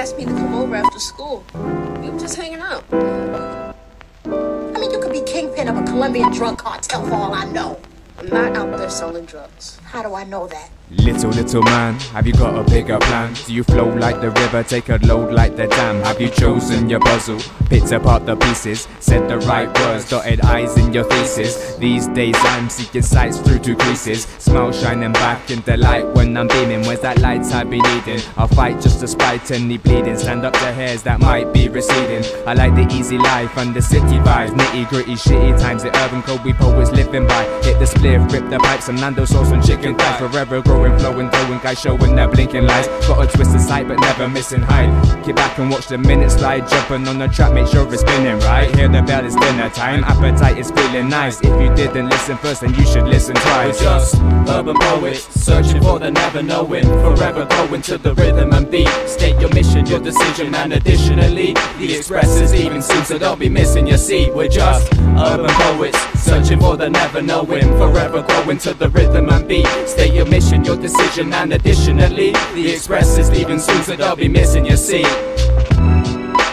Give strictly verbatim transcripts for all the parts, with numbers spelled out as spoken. asked me to come over after school. We were just hanging out. I mean, you could be kingpin of a Colombian drug cartel for all I know. I'm not out there selling drugs. How do I know that? Little, little man, have you got a bigger plan? Do you flow like the river, take a load like the dam? Have you chosen your puzzle, picked apart the pieces, said the right words, dotted I's in your thesis? These days I'm seeking sights through two creases, smile shining back in the light when I'm beaming. Where's that light I'd be needing? I'll fight just to spite any bleeding, stand up the hairs that might be receding. I like the easy life and the city vibes, nitty gritty shitty times, the urban code we poets living by. Hit the spliff, rip the pipes, some Nando sauce and chicken thighs, forever grow. Flowing, flowing, going, guys showing their blinking lights. Got a twisted sight but never missing height. Get back and watch the minutes slide, jumping on the track, make sure it's spinning right. Hear the bell, it's dinner time, appetite is feeling nice. If you didn't listen first, then you should listen twice. We're just urban poets, searching for the never knowing, forever going to the rhythm and beat. State your mission, your decision, and additionally the express is even soon, so don't be missing your seat. We're just urban poets, searching for the never knowing, forever going to the rhythm and beat. State your mission, your decision, and additionally the express is leaving soon, so they'll be missing your seat.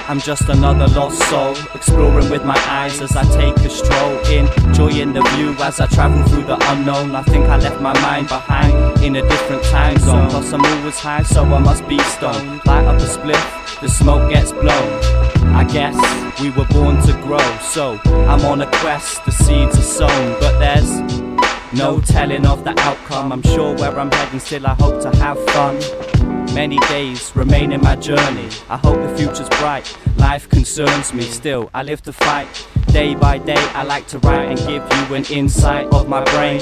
I'm just another lost soul, exploring with my eyes as I take a stroll, enjoying the view as I travel through the unknown. I think I left my mind behind in a different time zone, plus I'm always high so I must be stoned. Light up a spliff, the smoke gets blown. I guess we were born to grow, so I'm on a quest, the seeds are sown, but there's no telling of the outcome. I'm sure where I'm heading, still I hope to have fun. Many days remain in my journey, I hope the future's bright. Life concerns me, still I live to fight. Day by day I like to write and give you an insight of my brain.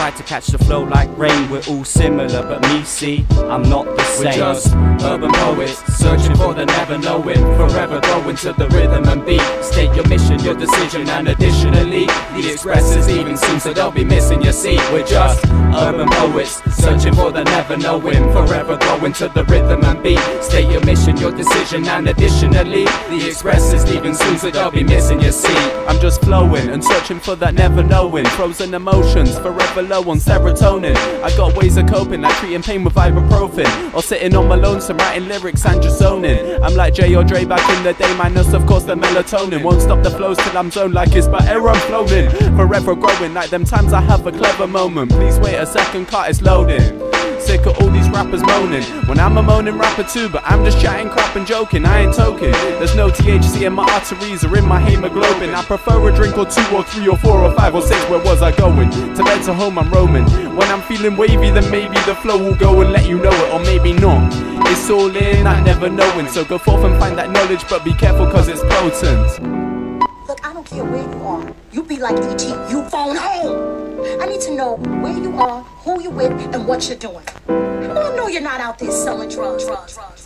Try to catch the flow like rain, we're all similar, but me, see, I'm not the same. We're just urban poets, searching for the never knowing, forever going to the rhythm and beat. State your mission, your decision, and additionally the express is leaving soon, so don't be missing your seat. We're just urban poets, searching for the never knowing, forever going to the rhythm and beat. State your mission, your decision, and additionally the express is leaving soon, so don't be missing your seat. I'm just flowing and searching for that never knowing, frozen emotions, forever low on serotonin. I got ways of coping, like treating pain with ibuprofen, or sitting on my lonesome writing lyrics and just zoning. I'm like Jay or Dre back in the day, minus of course the melatonin. Won't stop the flows till I'm zoned like it's my air I'm floating. Forever growing, like them times I have a clever moment. Please wait a second, cut it's loading. Sick of all these rappers moaning, when I'm a moaning rapper too, but I'm just chatting crap and joking. I ain't token, there's no T H C in my arteries or in my hemoglobin. I prefer a drink or two or three or four or five or six. Where was I going? To bed to home I'm roaming. When I'm feeling wavy then maybe the flow will go and let you know it, or maybe not. It's all in that never knowing, so go forth and find that knowledge, but be careful cause it's potent. Look, I don't care where you are, you be like E T, you phone home. I need to know where you are, who you with, and what you're doing. I know you're not out there selling drugs, drugs, drugs.